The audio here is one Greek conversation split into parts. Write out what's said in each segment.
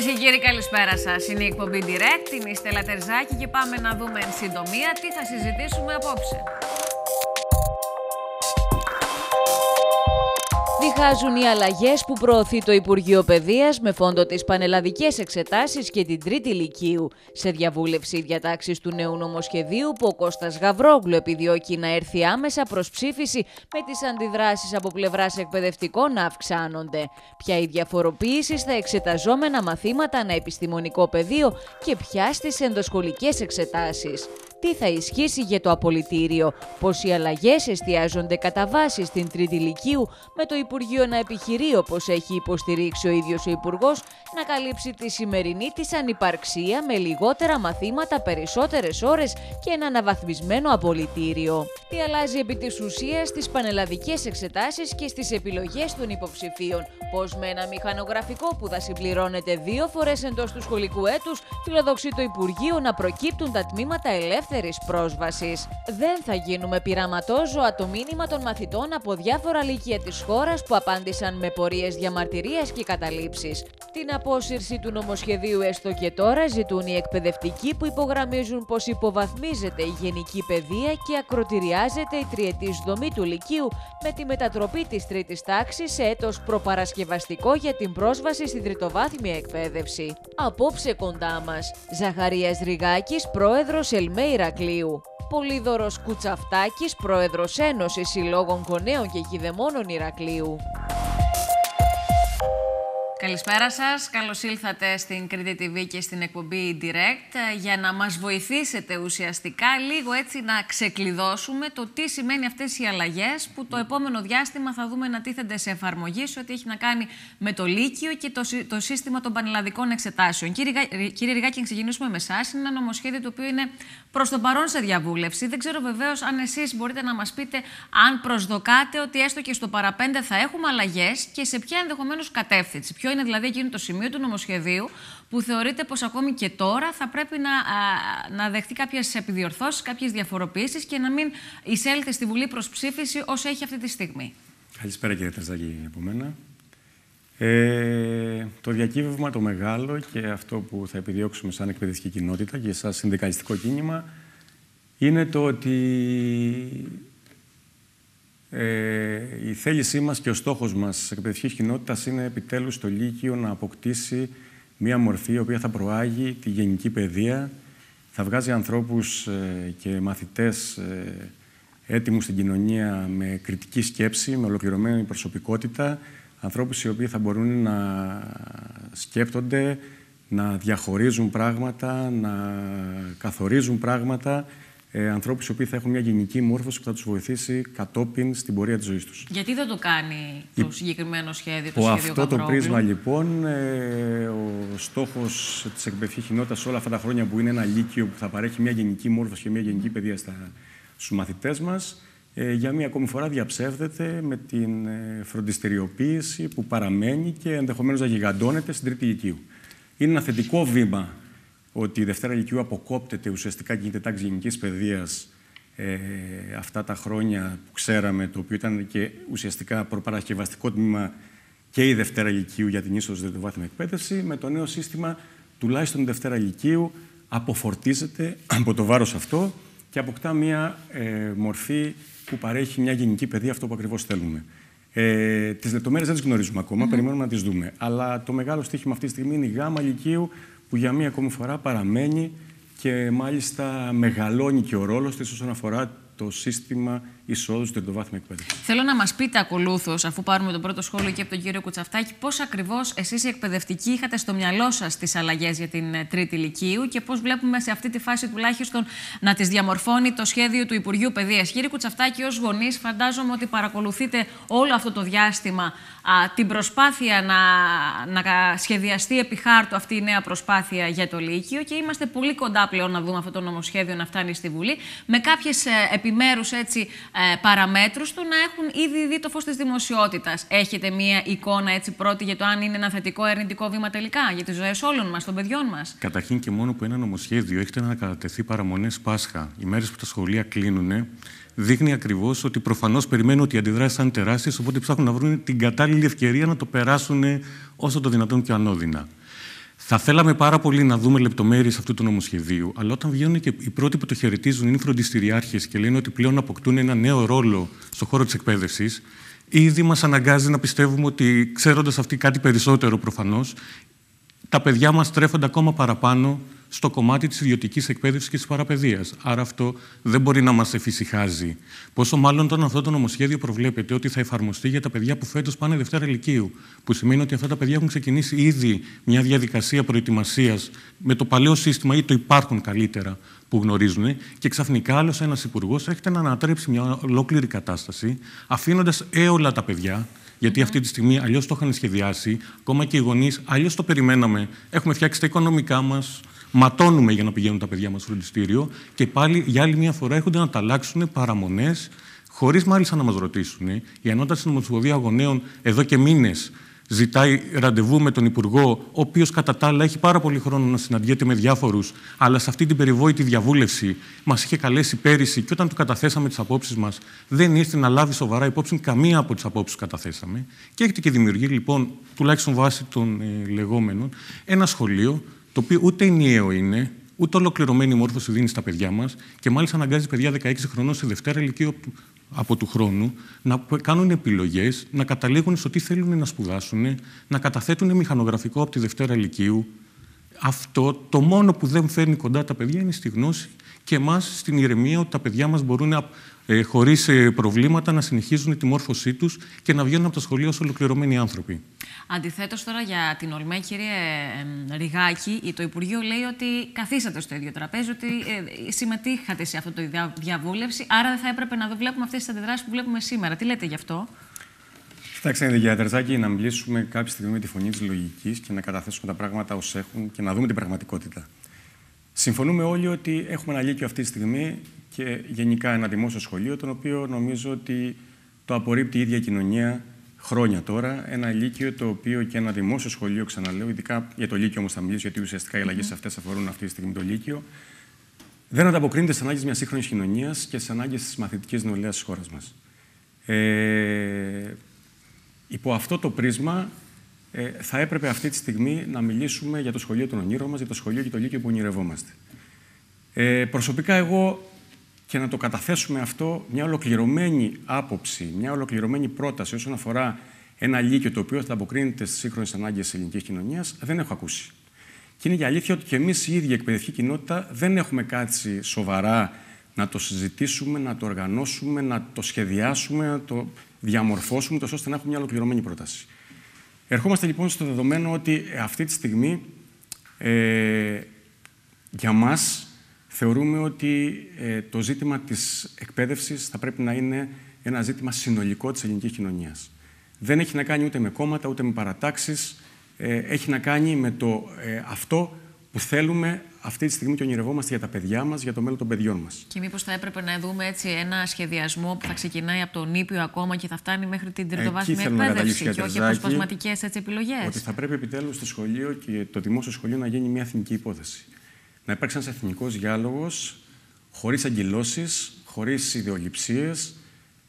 Κυρίες και κύριοι, καλησπέρα σας. Είναι η εκπομπή Direct, είναι η Στέλλα Τερζάκη και πάμε να δούμε εν συντομία τι θα συζητήσουμε απόψε. Διχάζουν οι αλλαγές που προωθεί το Υπουργείο Παιδείας με φόντο τις πανελλαδικές εξετάσεις και την τρίτη λυκείου. Σε διαβούλευση διατάξεις του νέου νομοσχεδίου που ο Κώστας Γαβρόγλου επιδιώκει να έρθει άμεσα προς ψήφιση με τις αντιδράσεις από πλευράς εκπαιδευτικών να αυξάνονται. Ποια η διαφοροποίηση στα εξεταζόμενα μαθήματα αναεπιστημονικό πεδίο και ποια στις ενδοσχολικές εξετάσεις. Τι θα ισχύσει για το απολυτήριο, πως οι αλλαγές εστιάζονται κατά βάση στην τρίτη λυκείου, με το Υπουργείο να επιχειρεί, όπως έχει υποστηρίξει ο ίδιος ο Υπουργός, να καλύψει τη σημερινή της ανυπαρξία με λιγότερα μαθήματα, περισσότερες ώρες και ένα αναβαθμισμένο απολυτήριο. Τι αλλάζει επί της ουσίας στις πανελλαδικές εξετάσεις και στις επιλογές των υποψηφίων, πως με ένα μηχανογραφικό που θα συμπληρώνεται 2 φορές εντός του σχολικού έτους, φιλοδοξεί το Υπουργείο να προκύπτουν τα τμήματα ελεύθερης πρόσβασης. Δεν θα γίνουμε πειραματόζωα, το μήνυμα των μαθητών από διάφορα λύκεια της χώρας που απάντησαν με πορείες διαμαρτυρίας και καταλήψεις. Την απόσυρση του νομοσχεδίου έστω και τώρα ζητούν οι εκπαιδευτικοί που υπογραμμίζουν πως υποβαθμίζεται η γενική παιδεία και ακροτηριάζεται η τριετής δομή του λυκείου με τη μετατροπή της τρίτης τάξης σε έτος προπαρασκευαστικό για την πρόσβαση στην τριτοβάθμια εκπαίδευση. Απόψε κοντά μας, Ζαχαρίας Ριγάκης, πρόεδρος ΕΛΜΕ Ηρακλείου. Πολύδωρος Κουτσαφτάκης, πρόεδρος Ένωσης Συλλόγων Γονέων και Κηδεμόνων Ηρακλείου. Καλησπέρα σας, καλώς ήλθατε στην Credit TV και στην εκπομπή Direct για να μας βοηθήσετε ουσιαστικά λίγο έτσι να ξεκλειδώσουμε το τι σημαίνει αυτές οι αλλαγές που το επόμενο διάστημα θα δούμε να τίθενται σε εφαρμογή σε ό,τι έχει να κάνει με το Λύκειο και το σύστημα των πανελλαδικών εξετάσεων. Κύριε Ριγάκη, να ξεκινήσουμε με εσάς. Είναι ένα νομοσχέδιο το οποίο είναι προς το παρόν σε διαβούλευση. Δεν ξέρω βεβαίως αν εσείς μπορείτε να μας πείτε αν προσδοκάτε ότι έστω και στο παραπέντε θα έχουμε αλλαγές και σε ποια ενδεχομένως κατεύθυνση. Ποιο είναι δηλαδή εκείνο το σημείο του νομοσχεδίου που θεωρείται πως ακόμη και τώρα θα πρέπει να δεχτεί κάποιες επιδιορθώσεις, κάποιες διαφοροποιήσεις και να μην εισέλθει στη Βουλή προς ψήφιση όσο έχει αυτή τη στιγμή. Καλησπέρα κύριε Τερζάκη από μένα. Το διακύβευμα το μεγάλο και αυτό που θα επιδιώξουμε σαν εκπαιδευτική κοινότητα και σαν συνδικαλιστικό κίνημα είναι το ότι η θέλησή μας και ο στόχος μας της εκπαιδευτικής κοινότητας είναι επιτέλους το Λύκειο να αποκτήσει μία μορφή η οποία θα προάγει τη γενική παιδεία, θα βγάζει ανθρώπους και μαθητές έτοιμους στην κοινωνία με κριτική σκέψη, με ολοκληρωμένη προσωπικότητα, ανθρώπους οι οποίοι θα μπορούν να σκέπτονται, να διαχωρίζουν πράγματα, να καθορίζουν πράγματα, ανθρώπους οι οποίοι θα έχουν μια γενική μόρφωση που θα τους βοηθήσει κατόπιν στην πορεία της ζωής τους. Γιατί δεν το κάνει το συγκεκριμένο σχέδιο, το σχέδιο Γαβρόγλου? Αυτό το πρίσμα λοιπόν, ο στόχος της εκπαιδευτικής κοινότητας όλα αυτά τα χρόνια που είναι ένα λύκειο που θα παρέχει μια γενική μόρφωση και μια γενική παιδεία στους μαθητές μας, για μία ακόμη φορά διαψεύδεται με την φροντιστεριοποίηση που παραμένει και ενδεχομένως να γιγαντώνεται στην τρίτη λυκείου. Είναι ένα θετικό βήμα ότι η Δευτέρα Λυκείου αποκόπτεται ουσιαστικά και η τετάξη γενικής παιδείας αυτά τα χρόνια που ξέραμε, το οποίο ήταν και ουσιαστικά προπαρασκευαστικό τμήμα και η Δευτέρα Λυκείου για την είσοδο στην τριτοβάθμια εκπαίδευση. Με το νέο σύστημα, τουλάχιστον η Δευτέρα Λυκείου αποφορτίζεται από το βάρος αυτό και αποκτά μία μορφή που παρέχει μια γενική παιδεία, αυτό που ακριβώς θέλουμε. Τις λεπτομέρειες δεν τις γνωρίζουμε ακόμα, περιμένουμε να τις δούμε. Αλλά το μεγάλο στοίχημα αυτή τη στιγμή είναι η γάμα Λυκείου, που για μία ακόμη φορά παραμένει και μάλιστα μεγαλώνει και ο ρόλος της όσον αφορά το σύστημα εισόδου στην τριτοβάθμια εκπαίδευση. Θέλω να μας πείτε ακολούθως, αφού πάρουμε τον πρώτο σχόλιο και από τον κύριο Κουτσαφτάκη, πώς ακριβώς εσείς οι εκπαιδευτικοί είχατε στο μυαλό σας τις αλλαγές για την τρίτη λυκείου και πώς βλέπουμε σε αυτή τη φάση τουλάχιστον να τις διαμορφώνει το σχέδιο του Υπουργείου Παιδείας. Κύριε Κουτσαφτάκη, ως γονείς, φαντάζομαι ότι παρακολουθείτε όλο αυτό το διάστημα την προσπάθεια να σχεδιαστεί επί χάρτου αυτή η νέα προσπάθεια για το Λύκειο και είμαστε πολύ κοντά πλέον να δούμε αυτό το νομοσχέδιο να φτάνει στη Βουλή με κάποιες επιμέρους έτσι παραμέτρους του να έχουν ήδη δει το φως της δημοσιότητας. Έχετε μία εικόνα έτσι πρώτη για το αν είναι ένα θετικό ή αρνητικό βήμα τελικά για τις ζωές όλων μας, των παιδιών μας? Καταρχήν και μόνο που ένα νομοσχέδιο έχετε να κατατεθεί παραμονές Πάσχα, οι μέρες που τα σχολεία κλείνουν, δείχνει ακριβώς ότι προφανώς περιμένουν ότι οι αντιδράσεις θα είναι τεράστιες, οπότε ψάχνουν να βρουν την κατάλληλη ευκαιρία να το περάσουν όσο το δυνατόν πιο ανώδυνα. Θα θέλαμε πάρα πολύ να δούμε λεπτομέρειες αυτού του νομοσχεδίου, αλλά όταν βγαίνουν και οι πρώτοι που το χαιρετίζουν είναι οι φροντιστηριάρχες και λένε ότι πλέον αποκτούν ένα νέο ρόλο στον χώρο της εκπαίδευσης, ήδη μας αναγκάζει να πιστεύουμε ότι, ξέροντας αυτοί κάτι περισσότερο προφανώς, τα παιδιά μας στρέφονται ακόμα παραπάνω στο κομμάτι της ιδιωτικής εκπαίδευσης και της παραπαιδείας. Άρα αυτό δεν μπορεί να μας εφησυχάζει. Πόσο μάλλον όταν αυτό το νομοσχέδιο προβλέπεται ότι θα εφαρμοστεί για τα παιδιά που φέτος πάνε Δευτέρα Λυκείου, που σημαίνει ότι αυτά τα παιδιά έχουν ξεκινήσει ήδη μια διαδικασία προετοιμασίας με το παλαιό σύστημα ή το υπάρχον καλύτερα που γνωρίζουν, και ξαφνικά άλλος ένας υπουργός έρχεται να ανατρέψει μια ολόκληρη κατάσταση, αφήνοντας όλα τα παιδιά. Γιατί αυτή τη στιγμή αλλιώς το είχαν σχεδιάσει, ακόμα και οι γονείς, αλλιώς το περιμέναμε. Έχουμε φτιάξει τα οικονομικά μας, ματώνουμε για να πηγαίνουν τα παιδιά μας στο φροντιστήριο και πάλι για άλλη μια φορά έρχονται να τα αλλάξουν παραμονές, χωρίς μάλιστα να μας ρωτήσουν. Η Ανώτατη Συνομοσπονδία Γονέων εδώ και μήνες ζητάει ραντεβού με τον Υπουργό, ο οποίος κατά τα άλλα έχει πάρα πολύ χρόνο να συναντιέται με διάφορους, αλλά σε αυτή την περιβόητη διαβούλευση μας είχε καλέσει πέρυσι και όταν του καταθέσαμε τις απόψεις μας, δεν ήρθε να λάβει σοβαρά υπόψη καμία από τις απόψεις που καταθέσαμε. Και έχετε και δημιουργεί, λοιπόν, τουλάχιστον βάσει των λεγόμενων, ένα σχολείο το οποίο ούτε ενιαίο είναι, ούτε ολοκληρωμένη μόρφωση δίνει στα παιδιά μας και μάλιστα αναγκάζει παιδιά 16 χρονών σε Δευτέρα Λυκείου από του χρόνου να κάνουν επιλογές, να καταλήγουν στο τι θέλουν να σπουδάσουν, να καταθέτουν μηχανογραφικό από τη Δευτέρα Λυκείου. Αυτό το μόνο που δεν φέρνει κοντά τα παιδιά είναι στη γνώση και εμάς στην ηρεμία ότι τα παιδιά μας μπορούν χωρίς προβλήματα να συνεχίζουν τη μόρφωσή τους και να βγαίνουν από τα σχολεία ως ολοκληρωμένοι άνθρωποι. Αντιθέτως, τώρα για την ΟΛΜΕ, κύριε Ριγάκη, το Υπουργείο λέει ότι καθίσατε στο ίδιο τραπέζι, ότι συμμετείχατε σε αυτή τη διαβούλευση, άρα δεν θα έπρεπε να βλέπουμε αυτές τις αντιδράσεις που βλέπουμε σήμερα. Τι λέτε γι' αυτό? Κοιτάξτε, κυρία Τερζάκη, να μιλήσουμε κάποια στιγμή με τη φωνή της λογικής και να καταθέσουμε τα πράγματα ως έχουν και να δούμε την πραγματικότητα. Συμφωνούμε όλοι ότι έχουμε ένα λύκειο αυτή τη στιγμή και γενικά ένα δημόσιο σχολείο, τον οποίο νομίζω ότι το απορρίπτει η ίδια κοινωνία χρόνια τώρα. Ένα λύκειο το οποίο και ένα δημόσιο σχολείο, ξαναλέω, ειδικά για το λύκειο όμως θα μιλήσω, γιατί ουσιαστικά οι αλλαγές αυτές αφορούν αυτή τη στιγμή το λύκειο, δεν ανταποκρίνεται στις ανάγκες μιας σύγχρονης κοινωνίας και στις ανάγκες της μαθητικής νεολαίας της χώρας μας. Υπό αυτό το πρίσμα, θα έπρεπε αυτή τη στιγμή να μιλήσουμε για το σχολείο των ονείρων μας, για το σχολείο και το λύκειο που ονειρευόμαστε. Προσωπικά, εγώ, και να το καταθέσουμε αυτό, μια ολοκληρωμένη άποψη, μια ολοκληρωμένη πρόταση όσον αφορά ένα λύκειο το οποίο θα αποκρίνεται στις σύγχρονες ανάγκες της ελληνικής κοινωνίας, δεν έχω ακούσει. Και είναι η αλήθεια ότι και εμείς η ίδια εκπαιδευτική κοινότητα δεν έχουμε κάτσει σοβαρά να το συζητήσουμε, να το οργανώσουμε, να το σχεδιάσουμε, να το διαμορφώσουμε, τόσο ώστε να έχουμε μια ολοκληρωμένη πρόταση. Ερχόμαστε λοιπόν στο δεδομένο ότι αυτή τη στιγμή για μας θεωρούμε ότι το ζήτημα της εκπαίδευσης θα πρέπει να είναι ένα ζήτημα συνολικό της ελληνικής κοινωνίας. Δεν έχει να κάνει ούτε με κόμματα, ούτε με παρατάξεις. Έχει να κάνει με το αυτό που θέλουμε αυτή τη στιγμή και ονειρευόμαστε για τα παιδιά μας, για το μέλλον των παιδιών μας. Και μήπως θα έπρεπε να δούμε έτσι ένα σχεδιασμό που θα ξεκινάει από τον Ήπιο ακόμα και θα φτάνει μέχρι την τριτοβάθμια εκπαίδευση και όχι αποσπασματικές επιλογές? Ότι θα πρέπει επιτέλους στο σχολείο και το δημόσιο σχολείο να γίνει μια εθνική υπόθεση. Να υπάρξει ένας εθνικός διάλογος, χωρίς αγγυλώσεις, χωρίς ιδεολειψίες,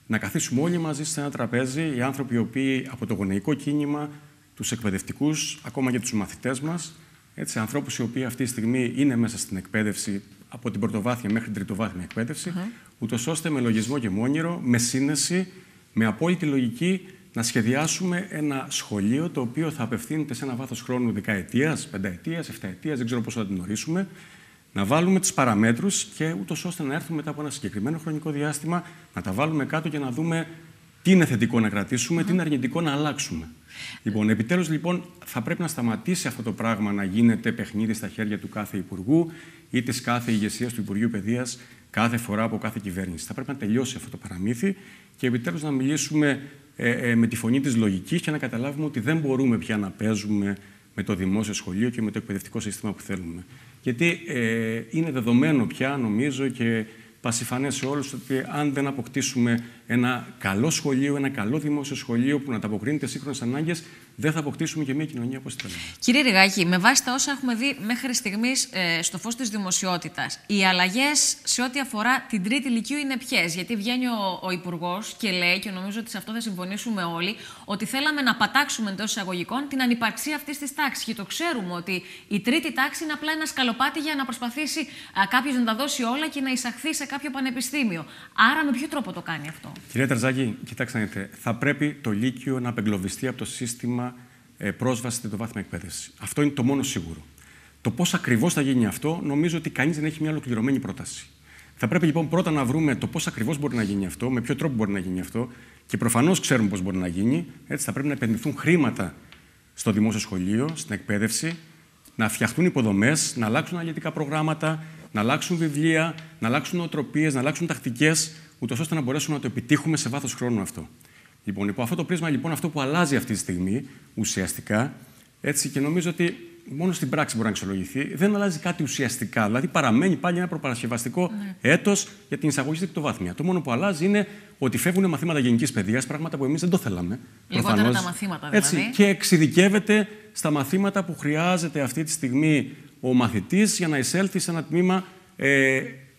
να καθίσουμε όλοι μαζί σε ένα τραπέζι, οι άνθρωποι οι οποίοι από το γονεϊκό κίνημα, τους εκπαιδευτικούς, ακόμα και τους μαθητές μας. Έτσι, ανθρώπους οι οποίοι αυτή τη στιγμή είναι μέσα στην εκπαίδευση, από την πρωτοβάθμια μέχρι την τριτοβάθμια εκπαίδευση, ούτως ώστε με λογισμό και με όνειρο, με σύνεση, με απόλυτη λογική, να σχεδιάσουμε ένα σχολείο το οποίο θα απευθύνεται σε ένα βάθος χρόνου δεκαετίας, πενταετίας, εφταετίας, δεν ξέρω πώς θα την ορίσουμε, να βάλουμε τις παραμέτρους και ούτως ώστε να έρθουμε μετά από ένα συγκεκριμένο χρονικό διάστημα, να τα βάλουμε κάτω και να δούμε τι είναι θετικό να κρατήσουμε, τι είναι αρνητικό να αλλάξουμε. Λοιπόν, επιτέλους, λοιπόν, θα πρέπει να σταματήσει αυτό το πράγμα να γίνεται παιχνίδι στα χέρια του κάθε Υπουργού ή της κάθε ηγεσίας του Υπουργείου Παιδείας κάθε φορά από κάθε κυβέρνηση. Θα πρέπει να τελειώσει αυτό το παραμύθι και επιτέλους να μιλήσουμε με τη φωνή της λογικής και να καταλάβουμε ότι δεν μπορούμε πια να παίζουμε με το δημόσιο σχολείο και με το εκπαιδευτικό σύστημα που θέλουμε. Γιατί είναι δεδομένο πια, νομίζω, και πασιφανές σε όλους ότι αν δεν αποκτήσουμε ένα καλό σχολείο, ένα καλό δημόσιο σχολείο που να ανταποκρίνεται στις σύγχρονες ανάγκες, δεν θα αποκτήσουμε και μια κοινωνία όπως θέλουμε. Κύριε Ριγάκη, με βάση τα όσα έχουμε δει μέχρι στιγμής στο φως της δημοσιότητας, οι αλλαγές σε ό,τι αφορά την τρίτη λυκείου είναι ποιες? Γιατί βγαίνει ο Υπουργός και λέει, και νομίζω ότι σε αυτό θα συμφωνήσουμε όλοι, ότι θέλαμε να πατάξουμε εντός εισαγωγικών την ανυπαρξία αυτής της τάξης. Και το ξέρουμε ότι η τρίτη τάξη είναι απλά ένα σκαλοπάτι για να προσπαθήσει κάποιος να τα δώσει όλα και να εισαχθεί σε κάποιο πανεπιστήμιο. Άρα, με ποιο τρόπο το κάνει αυτό? Κυρία Τερζάκη, κοιτάξτε, θα πρέπει το Λύκειο να απεγκλωβιστεί από το σύστημα πρόσβαση στην πρωτοβάθμια εκπαίδευση. Αυτό είναι το μόνο σίγουρο. Το πώς ακριβώς θα γίνει αυτό, νομίζω ότι κανείς δεν έχει μια ολοκληρωμένη πρόταση. Θα πρέπει λοιπόν πρώτα να βρούμε το πώς ακριβώς μπορεί να γίνει αυτό, με ποιο τρόπο μπορεί να γίνει αυτό, και προφανώς ξέρουμε πώς μπορεί να γίνει. Έτσι, θα πρέπει να επενδυθούν χρήματα στο δημόσιο σχολείο, στην εκπαίδευση, να φτιαχτούν υποδομές, να αλλάξουν αναλυτικά προγράμματα, να αλλάξουν βιβλία, να αλλάξουν νοοτροπίες, να αλλάξουν τακτικές, ούτως ώστε να μπορέσουμε να το επιτύχουμε σε βάθος χρόνου αυτό. Λοιπόν, υπό αυτό το πρίσμα, λοιπόν, αυτό που αλλάζει αυτή τη στιγμή ουσιαστικά, έτσι, και νομίζω ότι μόνο στην πράξη μπορεί να αξιολογηθεί, δεν αλλάζει κάτι ουσιαστικά. Δηλαδή, παραμένει πάλι ένα προπαρασκευαστικό έτος για την εισαγωγή στην πρωτοβάθμια. Το μόνο που αλλάζει είναι ότι φεύγουν μαθήματα γενικής παιδείας, πράγματα που εμείς δεν το θέλαμε. Λιγότερα τα μαθήματα, δηλαδή. Έτσι, και εξειδικεύεται στα μαθήματα που χρειάζεται αυτή τη στιγμή ο μαθητής για να εισέλθει σε ένα τμήμα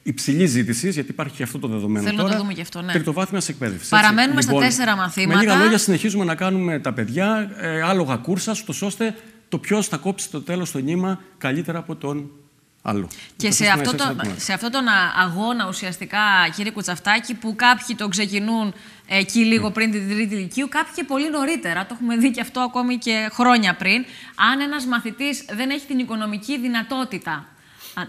υψηλή ζήτηση, γιατί υπάρχει και αυτό το δεδομένο. Θέλω τώρα, να το δούμε και αυτό, ναι. Τριτοβάθμιας εκπαίδευσης. Παραμένουμε έτσι, λοιπόν, στα 4 μαθήματα. Με λίγα λόγια, συνεχίζουμε να κάνουμε τα παιδιά άλογα κούρσα, ώστε το ποιος θα κόψει το τέλος το νήμα καλύτερα από τον άλλο. Και σε αυτόν τον αγώνα, ουσιαστικά, κύριε Κουτσαφτάκη, που κάποιοι τον ξεκινούν εκεί λίγο πριν την τρίτη λυκείου, κάποιοι και πολύ νωρίτερα. Το έχουμε δει και αυτό ακόμη και χρόνια πριν. Αν ένας μαθητής δεν έχει την οικονομική δυνατότητα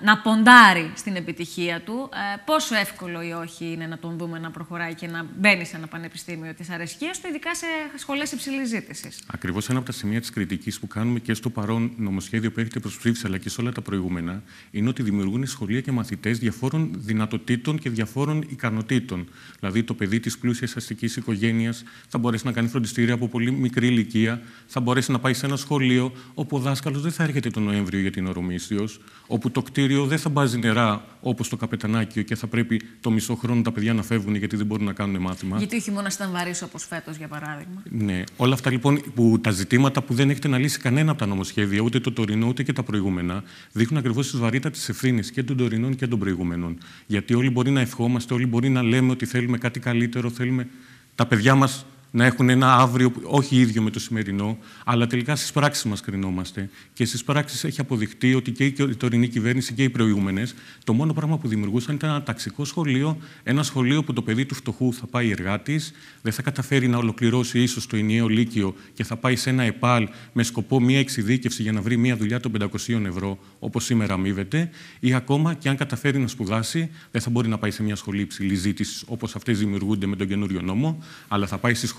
να ποντάρει στην επιτυχία του, πόσο εύκολο ή όχι είναι να τον δούμε να προχωράει και να μπαίνει σε ένα πανεπιστήμιο της αρεσκίας του, ειδικά σε σχολές υψηλής ζήτησης. Ακριβώς ένα από τα σημεία της κριτικής που κάνουμε και στο παρόν νομοσχέδιο που έχετε προσψήφιση, αλλά και σε όλα τα προηγούμενα, είναι ότι δημιουργούν σχολεία και μαθητές διαφόρων δυνατοτήτων και διαφόρων ικανοτήτων. Δηλαδή, το παιδί της πλούσιας αστικής οικογένειας θα μπορέσει να κάνει φροντιστήρια από πολύ μικρή ηλικία, θα μπορέσει να πάει σε ένα σχολείο όπου ο δάσκαλος δεν θα έρχεται τον Νοέμβριο για την ορομήσεως, όπου το κτίριο δεν θα μπάζει νερά όπως το Καπετανάκιο και θα πρέπει το μισό χρόνο τα παιδιά να φεύγουν γιατί δεν μπορούν να κάνουν μάθημα. Γιατί ο χειμώνας ήταν βαρύς όπως φέτος, για παράδειγμα. Ναι. Όλα αυτά λοιπόν, τα ζητήματα που δεν έχετε να λύσει κανένα από τα νομοσχέδια, ούτε το τωρινό ούτε και τα προηγούμενα, δείχνουν ακριβώς τη βαρύτητα της ευθύνης και των τωρινών και των προηγούμενων. Γιατί όλοι μπορεί να ευχόμαστε, όλοι μπορεί να λέμε ότι θέλουμε κάτι καλύτερο, θέλουμε τα παιδιά μας να έχουν ένα αύριο, όχι ίδιο με το σημερινό, αλλά τελικά στις πράξεις μας κρινόμαστε. Και στις πράξεις έχει αποδειχτεί ότι και η τωρινή κυβέρνηση και οι προηγούμενες, το μόνο πράγμα που δημιουργούσαν ήταν ένα ταξικό σχολείο, ένα σχολείο που το παιδί του φτωχού θα πάει εργάτης, δεν θα καταφέρει να ολοκληρώσει ίσως το ενιαίο λύκειο και θα πάει σε ένα ΕΠΑΛ με σκοπό μια εξειδίκευση για να βρει μια δουλειά των 500 ευρώ, όπως σήμερα αμείβεται, ή ακόμα και αν καταφέρει να σπουδάσει, δεν θα μπορεί να πάει σε μια σχολή υψηλής ζήτησης όπως αυτές δημιουργούνται με τον καινούριο νόμο, αλλά θα πάει στη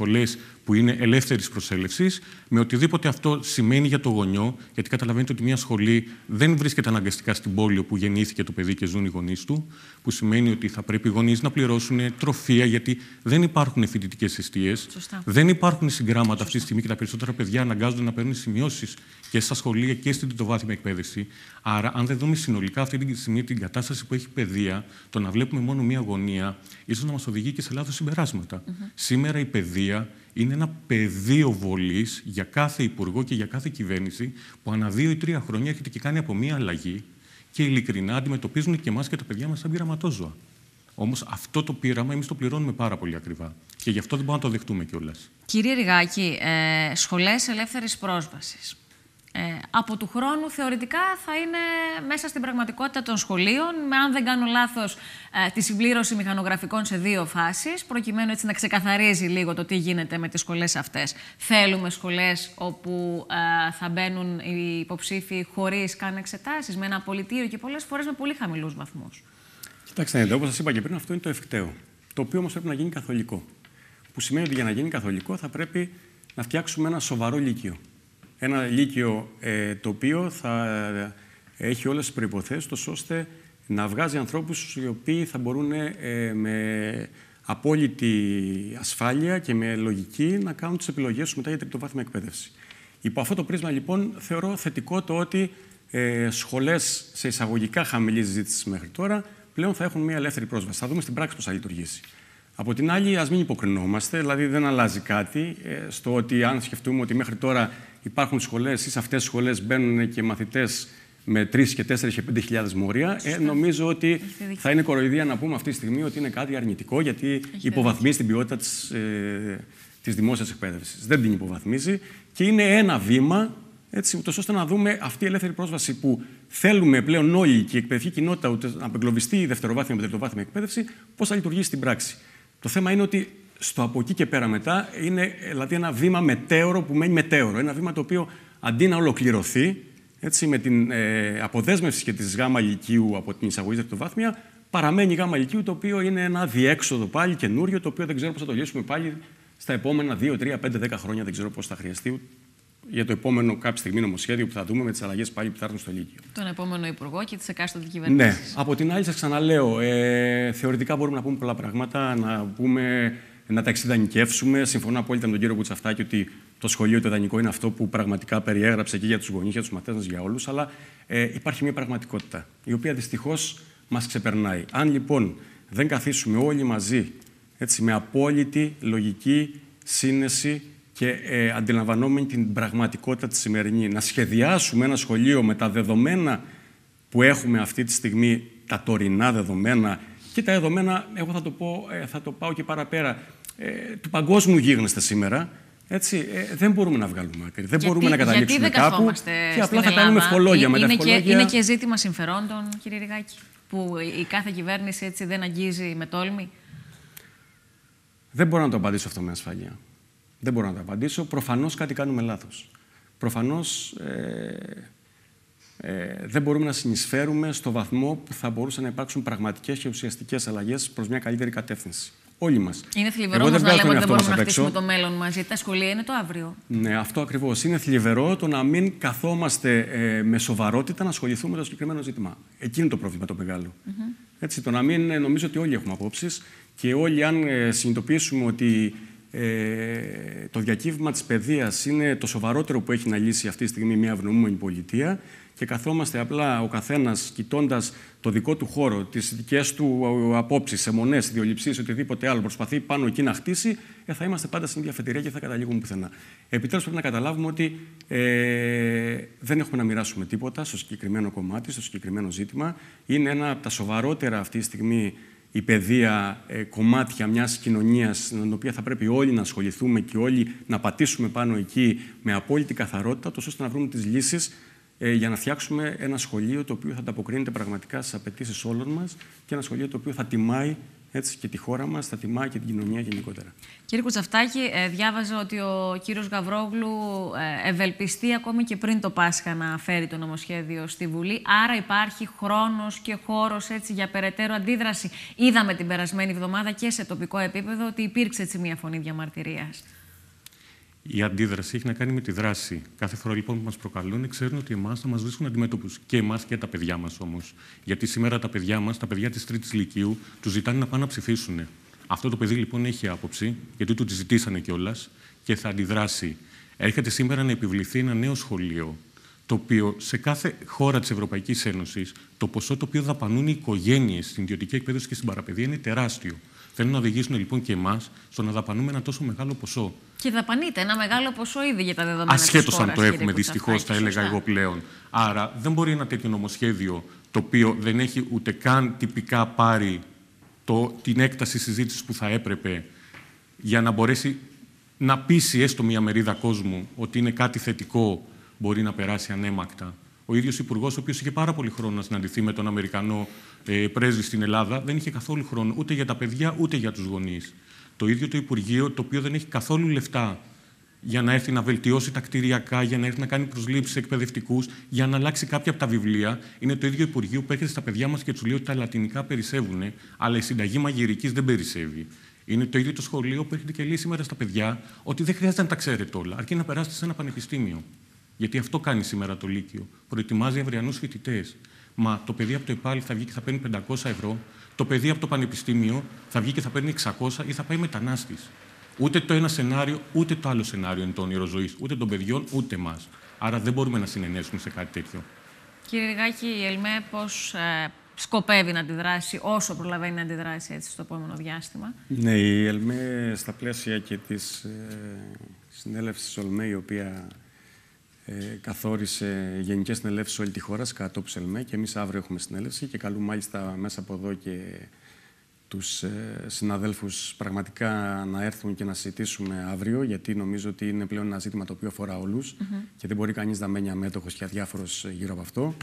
που είναι ελεύθερης προσέλευσης, με οτιδήποτε αυτό σημαίνει για το γονιό, γιατί καταλαβαίνετε ότι μια σχολή δεν βρίσκεται αναγκαστικά στην πόλη όπου γεννήθηκε το παιδί και ζουν οι γονείς του, που σημαίνει ότι θα πρέπει οι γονείς να πληρώσουν τροφεία, γιατί δεν υπάρχουν φοιτητικές εστίες, δεν υπάρχουν συγκράματα αυτή τη στιγμή και τα περισσότερα παιδιά αναγκάζονται να παίρνουν σημειώσεις και στα σχολεία και στην τριτοβάθμια εκπαίδευση. Άρα, αν δεν δούμε συνολικά αυτή τη στιγμή την κατάσταση που έχει η παιδεία, το να βλέπουμε μόνο μία γωνία, ίσως να μας οδηγεί και σε λάθος συμπεράσματα. Σήμερα η παιδεία είναι ένα πεδίο βολής για κάθε υπουργό και για κάθε κυβέρνηση που ανά 2 ή 3 χρόνια έρχεται και κάνει από μία αλλαγή και ειλικρινά αντιμετωπίζουν και εμάς και τα παιδιά μας σαν πειραματόζωα. Όμως αυτό το πείραμα εμείς το πληρώνουμε πάρα πολύ ακριβά και γι' αυτό δεν μπορούμε να το δεχτούμε κιόλας. Κύριε Ριγάκη, σχολές ελεύθερης πρόσβασης. Από του χρόνου θεωρητικά θα είναι μέσα στην πραγματικότητα των σχολείων, με, αν δεν κάνω λάθος, τη συμπλήρωση μηχανογραφικών σε 2 φάσεις, προκειμένου έτσι να ξεκαθαρίζει λίγο το τι γίνεται με τις σχολές αυτές. Θέλουμε σχολές όπου θα μπαίνουν οι υποψήφοι χωρίς καν εξετάσεις, με ένα απολυτήριο και πολλές φορές με πολύ χαμηλούς βαθμούς. Κοιτάξτε, όπως σας είπα και πριν, αυτό είναι το ευκταίο. Το οποίο όμως πρέπει να γίνει καθολικό. Που σημαίνει ότι για να γίνει καθολικό θα πρέπει να φτιάξουμε ένα σοβαρό λύκειο. Ένα λύκειο το οποίο θα έχει όλες τις προϋποθέσεις, ώστε να βγάζει ανθρώπους οι οποίοι θα μπορούν με απόλυτη ασφάλεια και με λογική να κάνουν τις επιλογές τους μετά για την τριτοβάθμια εκπαίδευση. Υπό αυτό το πρίσμα, λοιπόν, θεωρώ θετικό το ότι σχολές σε εισαγωγικά χαμηλής ζήτησης μέχρι τώρα πλέον θα έχουν μια ελεύθερη πρόσβαση. Θα δούμε στην πράξη πώς θα λειτουργήσει. Από την άλλη, ας μην υποκρινόμαστε, δηλαδή δεν αλλάζει κάτι στο ότι αν σκεφτούμε ότι μέχρι τώρα υπάρχουν σχολές ή σε αυτές τις σχολές μπαίνουν και μαθητές με 3 και 4 και 5.000 μόρια, νομίζω ότι θα είναι κοροϊδία να πούμε αυτή τη στιγμή ότι είναι κάτι αρνητικό, γιατί υποβαθμίζει την ποιότητα της δημόσιας εκπαίδευσης. Δεν την υποβαθμίζει και είναι ένα βήμα, έτσι, ούτως ώστε να δούμε αυτή η ελεύθερη πρόσβαση που θέλουμε πλέον όλοι και η εκπαιδευτική κοινότητα, ούτε να απεγκλωβιστεί η δευτεροβάθμια με τριτοβάθμια εκπαίδευση, πώς θα λειτουργήσει στην πράξη. Το θέμα είναι ότι στο από εκεί και πέρα μετά είναι δηλαδή ένα βήμα μετέωρο που μένει μετέωρο. Ένα βήμα το οποίο αντί να ολοκληρωθεί, έτσι, με την αποδέσμευση και της γάμα ηλικίου από την εισαγωγή δευτεροβάθμια, παραμένει η γάμα ηλικίου, το οποίο είναι ένα διέξοδο πάλι καινούριο, το οποίο δεν ξέρω πώς θα το λύσουμε πάλι στα επόμενα 2, 3, 5, 10 χρόνια. Δεν ξέρω πώς θα χρειαστεί για το επόμενο κάποια στιγμή νομοσχέδιο που θα δούμε με τις αλλαγές πάλι που θα έρθουν στο Λύκειο. Τον επόμενο υπουργό και τις εκάστοτε κυβερνήσεις. Ναι. Από την άλλη, σας ξαναλέω, θεωρητικά μπορούμε να πούμε πολλά πράγματα, να τα εξειδανικεύσουμε. Συμφωνώ απόλυτα με τον κύριο Κουτσαφτάκη ότι το σχολείο το ιδανικό είναι αυτό που πραγματικά περιέγραψε και για τους γονείς, για τους μαθητές μας, για όλους. Αλλά υπάρχει μια πραγματικότητα η οποία δυστυχώς μας ξεπερνάει. Αν λοιπόν δεν καθίσουμε όλοι μαζί, έτσι, με απόλυτη λογική σύνεση και αντιλαμβανόμενοι την πραγματικότητα τη σημερινή, να σχεδιάσουμε ένα σχολείο με τα δεδομένα που έχουμε αυτή τη στιγμή, τα τωρινά δεδομένα και τα δεδομένα, εγώ θα το πάω και παραπέρα, του παγκόσμιου γίγνεσθε σήμερα, έτσι, δεν μπορούμε να βγάλουμε άκρη. Δεν μπορούμε να καταλήξουμε κάπου και απλά θα κάνουμε ευχολόγια με τα ευχολόγια. Είναι και ζήτημα συμφερόντων, κύριε Ριγάκη, που η κάθε κυβέρνηση, έτσι, δεν αγγίζει με τόλμη. Δεν μπορώ να το απαντήσω αυτό με ασφάλεια. Δεν μπορώ να το απαντήσω. Προφανώς κάτι κάνουμε λάθος. Προφανώς δεν μπορούμε να συνεισφέρουμε στο βαθμό που θα μπορούσαν να υπάρξουν πραγματικές και ουσιαστικές αλλαγές προς μια καλύτερη κατεύθυνση. Όλοι μας. Είναι θλιβερό όμως να λέμε ότι δεν μπορούμε να χτίσουμε το μέλλον μαζί. Τα σχολεία είναι το αύριο. Ναι, αυτό ακριβώς. Είναι θλιβερό το να μην καθόμαστε με σοβαρότητα να ασχοληθούμε με το συγκεκριμένο ζήτημα. Εκείνο το πρόβλημα το μεγάλο. Έτσι, το να μην, νομίζω ότι όλοι έχουμε απόψεις και όλοι, αν συνειδητοποιήσουμε ότι το διακύβημα της παιδείας είναι το σοβαρότερο που έχει να λύσει αυτή τη στιγμή μια ευνοούμενη πολιτεία και καθόμαστε απλά ο καθένας κοιτώντας το δικό του χώρο, τις δικές του απόψεις, αιμονές, ιδιοληψίες, οτιδήποτε άλλο προσπαθεί πάνω εκεί να χτίσει, θα είμαστε πάντα στην διαφετηρία και θα καταλήγουμε πουθενά. Επιτέλους πρέπει να καταλάβουμε ότι δεν έχουμε να μοιράσουμε τίποτα στο συγκεκριμένο κομμάτι, στο συγκεκριμένο ζήτημα. Είναι ένα από τα σοβαρότερα αυτή τη στιγμή η παιδεία κομμάτια μιας κοινωνίας με την οποία θα πρέπει όλοι να ασχοληθούμε και όλοι να πατήσουμε πάνω εκεί με απόλυτη καθαρότητα, τόσο ώστε να βρούμε τις λύσεις για να φτιάξουμε ένα σχολείο το οποίο θα ανταποκρίνεται πραγματικά στις απαιτήσεις όλων μας και ένα σχολείο το οποίο θα τιμάει, έτσι, και τη χώρα μας, θα τιμάει και την κοινωνία γενικότερα. Κύριε Κουτσαφτάκη, διάβαζα ότι ο κύριος Γαβρόγλου ευελπιστεί ακόμη και πριν το Πάσχα να φέρει το νομοσχέδιο στη Βουλή. Άρα υπάρχει χρόνος και χώρος, έτσι, για περαιτέρω αντίδραση. Είδαμε την περασμένη εβδομάδα και σε τοπικό επίπεδο ότι υπήρξε, έτσι, μια φωνή διαμαρτυρίας. Η αντίδραση έχει να κάνει με τη δράση. Κάθε φορά λοιπόν που μας προκαλούν, ξέρουν ότι εμάς θα μας βρίσκουν αντιμέτωπους. Και εμάς και τα παιδιά μας όμως. Γιατί σήμερα τα παιδιά μας, τα παιδιά της τρίτης ηλικίου, τους ζητάνε να πάνε να ψηφίσουν. Αυτό το παιδί λοιπόν έχει άποψη, γιατί του τη ζητήσανε κιόλας και θα αντιδράσει. Έρχεται σήμερα να επιβληθεί ένα νέο σχολείο, το οποίο σε κάθε χώρα της Ευρωπαϊκής Ένωσης, το ποσό το οποίο δαπανούν οι οικογένειες στην ιδιωτική εκπαίδευση και στην παραπαιδεία είναι τεράστιο. Θέλουν να οδηγήσουν λοιπόν και εμάς στο να δαπανούμε ένα τόσο μεγάλο ποσό. Και δαπανείται ένα μεγάλο ποσό ήδη για τα δεδομένα. Ασχέτως αν το έχουμε, δυστυχώς, θα έλεγα εγώ πλέον. Άρα δεν μπορεί ένα τέτοιο νομοσχέδιο, το οποίο δεν έχει ούτε καν τυπικά πάρει την έκταση συζήτηση που θα έπρεπε, για να μπορέσει να πείσει έστω μια μερίδα κόσμου ότι είναι κάτι θετικό, μπορεί να περάσει ανέμακτα. Ο ίδιος υπουργός, ο οποίος είχε πάρα πολύ χρόνο να συναντηθεί με τον Αμερικανό πρέσβη στην Ελλάδα, δεν είχε καθόλου χρόνο ούτε για τα παιδιά ούτε για τους γονείς. Το ίδιο το Υπουργείο, το οποίο δεν έχει καθόλου λεφτά για να έρθει να βελτιώσει τα κτηριακά, για να έρθει να κάνει προσλήψεις εκπαιδευτικούς, για να αλλάξει κάποια από τα βιβλία. Είναι το ίδιο Υπουργείο που έρχεται στα παιδιά μας και τους λέει ότι τα λατινικά περισσεύουν, αλλά η συνταγή μαγειρικής δεν περισσεύει. Είναι το ίδιο το σχολείο που έρχεται και λέει σήμερα στα παιδιά ότι δεν χρειάζεται να τα ξέρετε όλα, αρκεί να περάσετε σε ένα πανεπιστήμιο. Γιατί αυτό κάνει σήμερα το Λύκειο. Προετοιμάζει αυριανούς φοιτητές. Μα το παιδί από το ΕΠΑΛ θα βγει και θα παίρνει 500 ευρώ, το παιδί από το Πανεπιστήμιο θα βγει και θα παίρνει 600 ή θα πάει μετανάστης. Ούτε το ένα σενάριο, ούτε το άλλο σενάριο είναι το όνειρο ζωής. Ούτε των παιδιών, ούτε μας. Άρα δεν μπορούμε να συνενέσουμε σε κάτι τέτοιο. Κύριε Ριγάκη, η ΕΛΜΕ πώς σκοπεύει να αντιδράσει, όσο προλαβαίνει να αντιδράσει έτσι στο επόμενο διάστημα. Ναι, η ΕΛΜΕ στα πλαίσια και της συνέλευσης ΟΛΜΕ, η οποία καθόρισε γενικές συνελεύσεις όλη τη χώρα, κατόπους ΕΛΜΕ, και εμείς αύριο έχουμε συνέλευση και καλούμε μάλιστα μέσα από εδώ και τους συναδέλφους πραγματικά να έρθουν και να συζητήσουμε αύριο, γιατί νομίζω ότι είναι πλέον ένα ζήτημα το οποίο αφορά όλους και δεν μπορεί κανείς να μένει αμέτωχος και αδιάφορος γύρω από αυτό.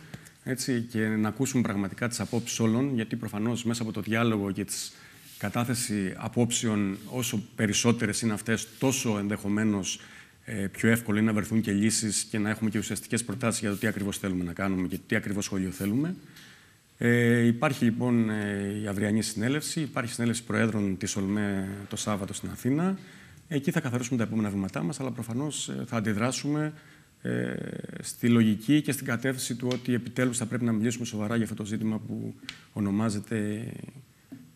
Έτσι, και να ακούσουν πραγματικά τις απόψεις όλων, γιατί προφανώς μέσα από το διάλογο και τις κατάθεση απόψεων, όσο περισσότερες είναι αυτές, τόσο ενδεχομένως πιο εύκολο είναι να βρεθούν και λύσεις και να έχουμε και ουσιαστικές προτάσεις για το τι ακριβώς θέλουμε να κάνουμε και τι ακριβώς σχολείο θέλουμε. Υπάρχει λοιπόν η αυριανή συνέλευση, υπάρχει συνέλευση προέδρων της ΟΛΜΕ το Σάββατο στην Αθήνα. Εκεί θα καθαρίσουμε τα επόμενα βήματά μας, αλλά προφανώς θα αντιδράσουμε στη λογική και στην κατεύθυνση του ότι επιτέλους θα πρέπει να μιλήσουμε σοβαρά για αυτό το ζήτημα που ονομάζεται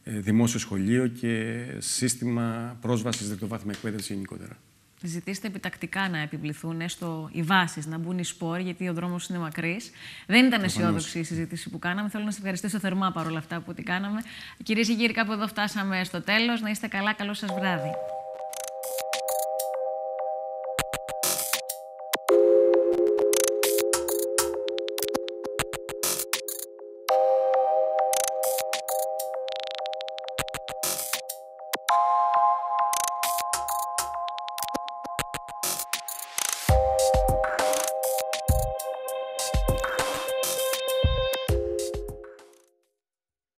δημόσιο σχολείο και σύστημα πρόσβασης δευτεροβάθμια εκπαίδευση γενικότερα. Ζητήστε επιτακτικά να επιβληθούν έστω οι βάσεις, να μπουν οι σπόροι, γιατί ο δρόμος είναι μακρύς. Δεν ήταν αισιόδοξη η συζήτηση που κάναμε. Θέλω να σας ευχαριστήσω θερμά παρόλα αυτά που την κάναμε. Κυρίες και κύριοι, κάπου εδώ φτάσαμε στο τέλος. Να είστε καλά. Καλό σας βράδυ.